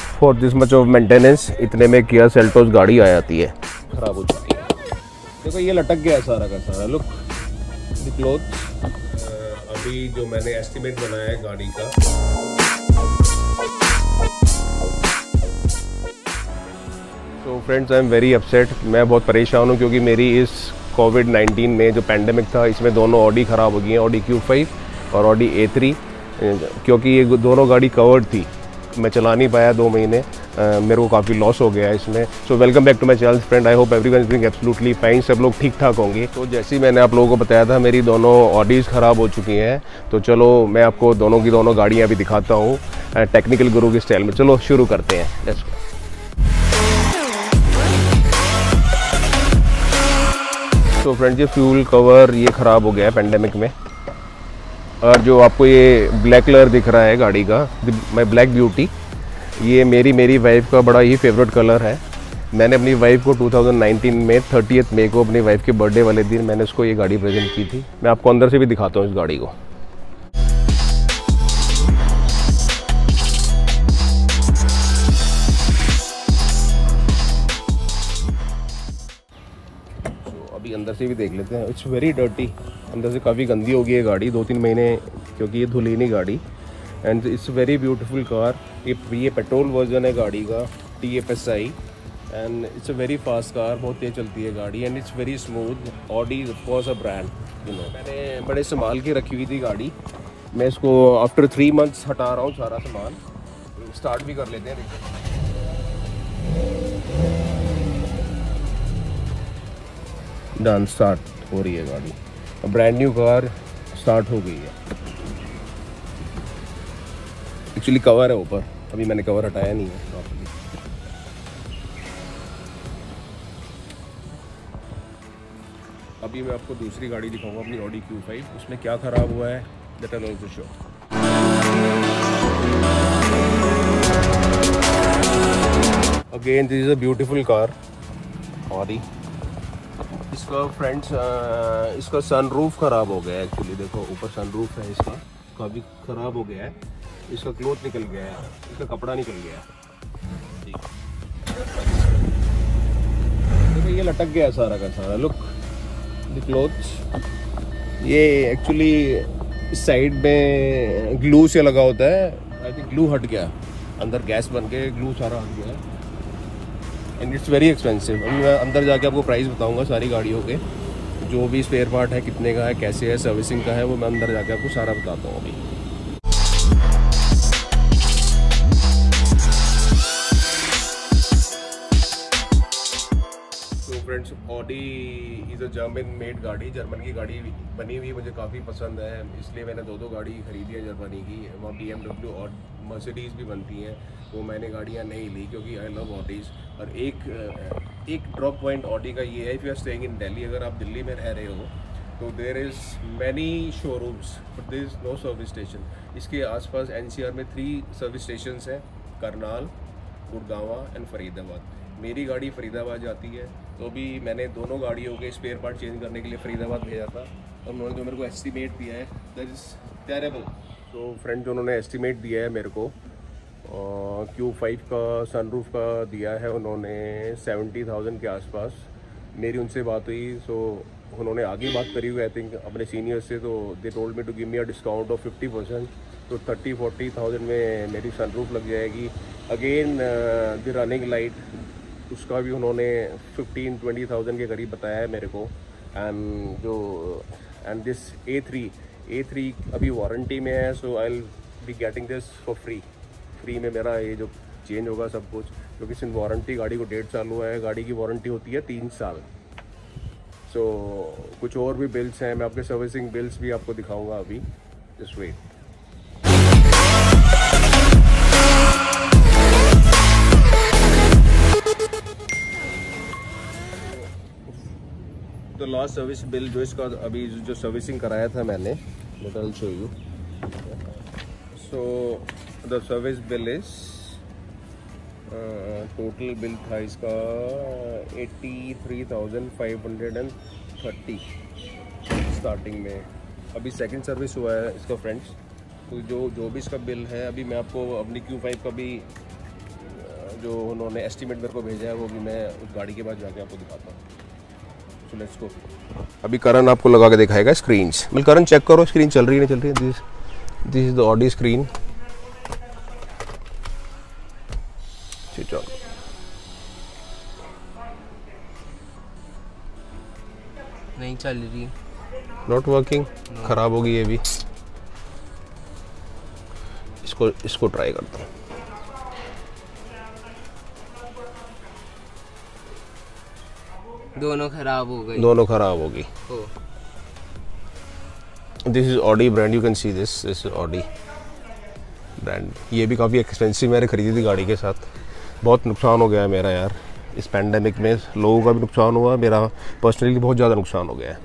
For this much of maintenance इतने में Kia Seltos गाड़ी आ जाती है, खराब हो जाती है। देखो ये लटक गया सारा का सारा, लुक द क्लॉथ। अभी जो मैंने एस्टिमेट बनाया है गाड़ी का, so friends I am very upset, मैं बहुत परेशान हूँ क्योंकि मेरी इस कोविड-19 में जो पैंडमिक था इसमें दोनों ऑडी ख़राब हो गई हैं, ऑडी Q5 और ऑडी A3, क्योंकि ये दोनों गाड़ी कवर्ड थी, मैं चला नहीं पाया 2 महीने, मेरे को काफ़ी लॉस हो गया इसमें। So welcome back to my channel friend, I hope everyone is doing absolutely fine, सब लोग ठीक ठाक होंगे। तो जैसे ही मैंने आप लोगों को बताया था मेरी दोनों ऑडीज़ ख़राब हो चुकी हैं, तो चलो मैं आपको दोनों की दोनों गाड़ियाँ भी दिखाता हूँ टेक्निकल गुरु की स्टाइल में। चलो शुरू करते हैं, लेट्स गो। तो फ्रेंड्स ये फ्यूल कवर ये ख़राब हो गया है पेंडेमिक में, और जो आपको ये ब्लैक कलर दिख रहा है गाड़ी का, माई ब्लैक ब्यूटी, ये मेरी वाइफ का बड़ा ही फेवरेट कलर है। मैंने अपनी वाइफ को 2019 में 30 मई को अपनी वाइफ के बर्थडे वाले दिन मैंने उसको ये गाड़ी प्रेजेंट की थी। मैं आपको अंदर से भी दिखाता हूँ इस गाड़ी को। अंदर से भी देख लेते हैं। इट्स वेरी डर्टी, अंदर से काफ़ी गंदी हो गई है गाड़ी 2-3 महीने, क्योंकि ये धुली नहीं गाड़ी। And it's very beautiful car. ये पेट्रोल वर्जन है गाड़ी का, TFSI, and it's a very fast car, बहुत तेज़ चलती है गाड़ी, and it's very smooth. Audi of course a brand, you know. मैंने बड़े संभाल के रखी हुई थी गाड़ी, मैं इसको आफ्टर 3 मंथ्स हटा रहा हूँ सारा सामान। स्टार्ट भी कर लेते हैं, डन, स्टार्ट हो रही है गाड़ी, ब्रांड न्यू कार स्टार्ट हो गई है। एक्चुअली कवर है ऊपर, अभी मैंने कवर हटाया नहीं है प्रॉपर्ली। अभी मैं आपको दूसरी गाड़ी दिखाऊंगा अपनी ऑडी Q5, उसमें क्या खराब हुआ है that I also show. Again this is a beautiful car Audi. इसका फ्रेंड्स इसका सनरूफ ख़राब हो गया है एक्चुअली, देखो ऊपर सनरूफ है इसका, काफ़ी ख़राब हो गया है। इसका क्लोथ निकल गया है, इसका कपड़ा निकल गया है, ठीक। देखो ये लटक गया है सारा का सारा, लुक द क्लोथ। ये एक्चुअली इस साइड में ग्लू से लगा होता है, आई थिंक ग्लू हट गया, अंदर गैस बन के ग्लू सारा हट गया है। And it's very expensive. अभी मैं अंदर जाके आपको प्राइस बताऊंगा सारी गाड़ियों के, जो भी स्पेयर पार्ट है कितने का है, कैसे है, सर्विसिंग का है, वो मैं अंदर जाके आपको सारा बताता हूँ अभी। तो friends Audi is a German made गाड़ी, जर्मन की गाड़ी बनी हुई मुझे काफ़ी पसंद है, इसलिए मैंने 2 गाड़ी खरीदी है जर्मनी की। वहाँ BMW और मर्सिडीज़ भी बनती हैं, वो मैंने गाड़ियाँ नहीं ली क्योंकि आई लव ऑडीज़। और एक ड्रॉप पॉइंट ऑडी का ये है, if you are staying in Delhi, अगर आप दिल्ली में रह रहे हो तो there is many showrooms but there is no service station. इसके आसपास NCR में 3 सर्विस स्टेशन हैं, करनाल, गुड़गांव एंड फरीदाबाद। मेरी गाड़ी फरीदाबाद जाती है, तो भी मैंने दोनों गाड़ियों के स्पेयर पार्ट चेंज करने के लिए फरीदाबाद भेजा था, और उन्होंने जो मेरे को एस्टिमेट दिया है दैट इज़ टेरेबल। तो फ्रेंड जो उन्होंने एस्टिमेट दिया है मेरे को Q5 का सनरूफ का दिया है उन्होंने 70,000 के आसपास। मेरी उनसे बात हुई, सो उन्होंने आगे बात करी हुई आई थिंक अपने सीनियर से, तो they told me to give me a discount of 50%, तो 30-40,000 में मेरी सनरूफ लग जाएगी। अगेन द रनिंग लाइट, उसका भी उन्होंने 15-20,000 के करीब बताया है मेरे को। एंड दिस A3 अभी वारंटी में है, so I will be getting this for free में। मेरा ये जो चेंज होगा सब कुछ, क्योंकि सिर्फ वारंटी गाड़ी को 1.5 साल हुआ है, गाड़ी की वारंटी होती है 3 साल। सो कुछ और भी बिल्स हैं, मैं आपके सर्विसिंग बिल्स भी आपको दिखाऊंगा अभी, जस्ट वेट। तो लास्ट सर्विस बिल जो इसका अभी जो सर्विसिंग कराया था मैंने, that I will show you. So the service bill is, total bill था इसका 83,530 स्टार्टिंग में। अभी 2nd सर्विस हुआ है इसका फ्रेंड्स, तो जो भी इसका बिल है अभी मैं आपको अपनी Q5 का भी जो उन्होंने एस्टीमेट मेरे को भेजा है वो भी मैं उस गाड़ी के बाद जाके आपको दिखाता हूँ। So let's go. अभी करण आपको लगा के दिखाएगा स्क्रीन्स। बिल करण चेक करो स्क्रीन चल रही है नहीं चल रही है। This is the Audi screen. नहीं चल रही, नॉट वर्किंग, खराब होगी ये भी। इसको ट्राई करता हूँ। दोनों खराब हो गई। This is Audi brand, you can see this Audi brand. ये भी काफ़ी एक्सपेंसिव मैंने खरीदी थी गाड़ी के साथ। बहुत नुकसान हो गया है मेरा यार इस पैंडमिक में। लोगों का भी नुकसान हुआ, मेरा पर्सनली बहुत ज़्यादा नुकसान हो गया है।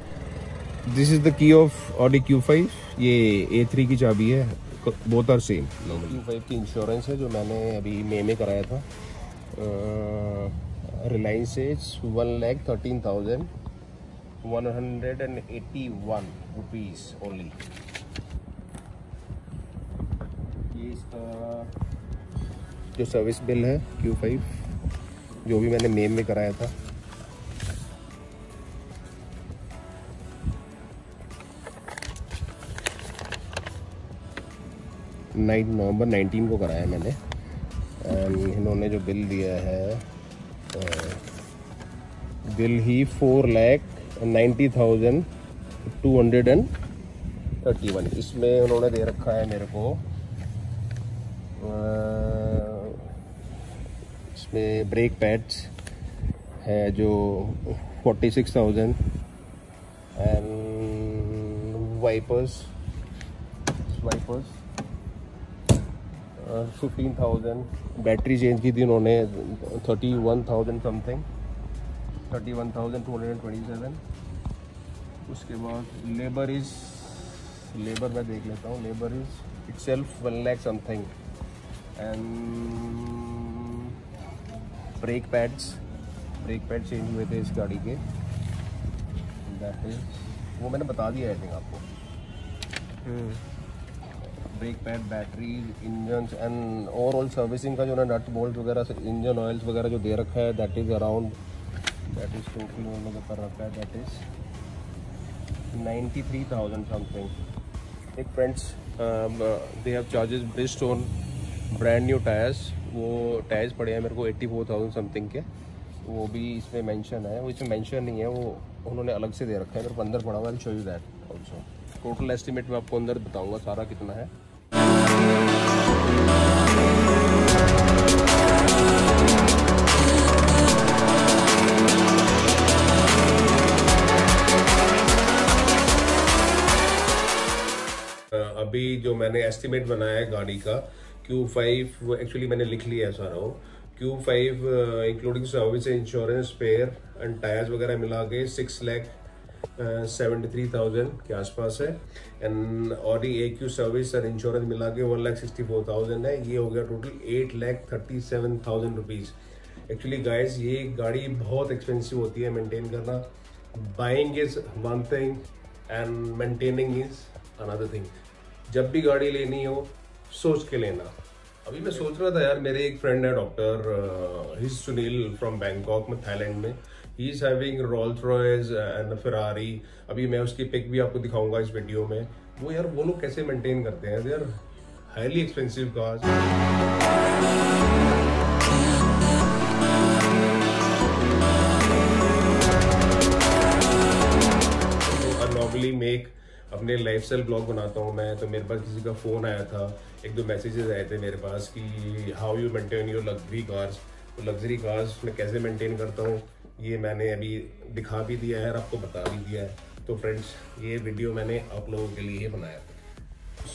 This is the key of Audi Q5। ये A3 की चाबी है, बोथ आर सेम। Q5 की इंश्योरेंस है जो मैंने अभी मई में कराया था रिलायंस से। 1,13,181 रुपीज़ ओनली। ये इसका जो सर्विस बिल है Q5 जो भी मैंने मई में कराया था। नवंबर 19 को कराया मैंने। एंड इन्होंने जो बिल दिया है बिल ही 4,90,231। इसमें उन्होंने दे रखा है मेरे को इसमें ब्रेक पैड्स है जो 46,000 एंड वाइपर्स 15,000। बैटरी चेंज की थी उन्होंने 31,000 समथिंग, 31,227। उसके बाद लेबर मैं देख लेता हूँ। Labour is itself 1 lakh something and brake pad change हुए थे इस गाड़ी के। दैट इज वो मैंने बता दिया आई थिंक आपको। Brake pad, battery, engine and overall servicing का जो ना नट बोल्ट वगैरह, इंजन ऑयल्स वगैरह जो दे रखा है that is around, that is total उन्होंने जो कर रखा है दैट इज़ 93,000 समथिंग। एक friends they have charges Bridgestone brand new tyres. वो टायर्स पड़े हैं मेरे को 84,000 समथिंग के। वो भी इसमें मेंशन है, वो इसमें मेंशन नहीं है, वो उन्होंने अलग से दे रखा है। मेरे को अंदर पड़ा हुआ है, show you that also. Total estimate में आपको अंदर बताऊंगा सारा कितना है। अभी जो मैंने एस्टिमेट बनाया है गाड़ी का Q5 एक्चुअली मैंने लिख लिया है सारा वो। Q5 including service, insurance, spare and tyres वगैरह मिला के 6,73,000 के आसपास है। एंड ऑडी AQ सर्विस और इंश्योरेंस मिला के 1,64,000 है। ये हो गया टोटल 8,37,000 रुपीज़। एक्चुअली गाइस ये गाड़ी बहुत एक्सपेंसिव होती है मेंटेन करना। Buying is one thing and maintaining is another thing. जब भी गाड़ी लेनी हो सोच के लेना। अभी मैं सोच रहा था यार, मेरे एक फ्रेंड है doctor his Sunil from Bangkok में, थाईलैंड में। He is having Rolls Royce and Ferrari. अभी मैं उसकी पिक भी आपको दिखाऊंगा इस वीडियो में। वो यार वो लोग कैसे मेंटेन करते हैं यार, हाईली एक्सपेंसिव कार्स। मैं एक अपने लाइफ स्टाइल ब्लॉग बनाता हूँ मैं, तो मेरे पास किसी का फ़ोन आया था, एक दो मैसेजेस आए थे मेरे पास कि how you maintain your luxury cars. तो लग्जरी कार्स मैं कैसे मेंटेन करता हूँ ये मैंने अभी दिखा भी दिया है और आपको बता भी दिया है। तो फ्रेंड्स ये वीडियो मैंने आप लोगों के लिए बनाया था।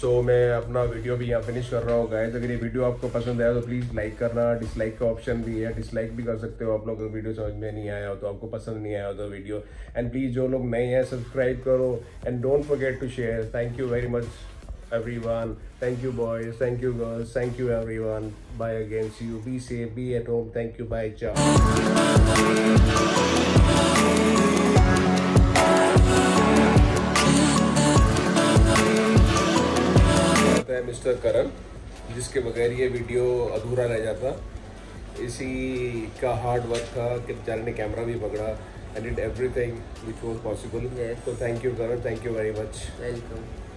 सो मैं अपना वीडियो भी यहाँ फिनिश कर रहा हूँ गाइस। अगर ये वीडियो आपको पसंद आया तो प्लीज़ लाइक करना। डिसलाइक का ऑप्शन भी है, डिसलाइक भी कर सकते हो आप लोग। अगर वीडियो समझ में नहीं आया हो तो, आपको पसंद नहीं आया हो तो वीडियो। एंड प्लीज़ जो लोग नए हैं सब्सक्राइब करो and don't forget to share. Thank you very much everyone. Thank you boys, thank you girls, thank you everyone. Bye again, see you, be safe, be at home. Thank you, bye, ciao. करता है mister करन, जिसके बगैर ये video अधूरा रह जाता। इसी का हार्ड वर्क था कि बेचारे ने कैमरा भी पकड़ा and did everything which was possible. तो thank you Karan, thank you very much. Welcome.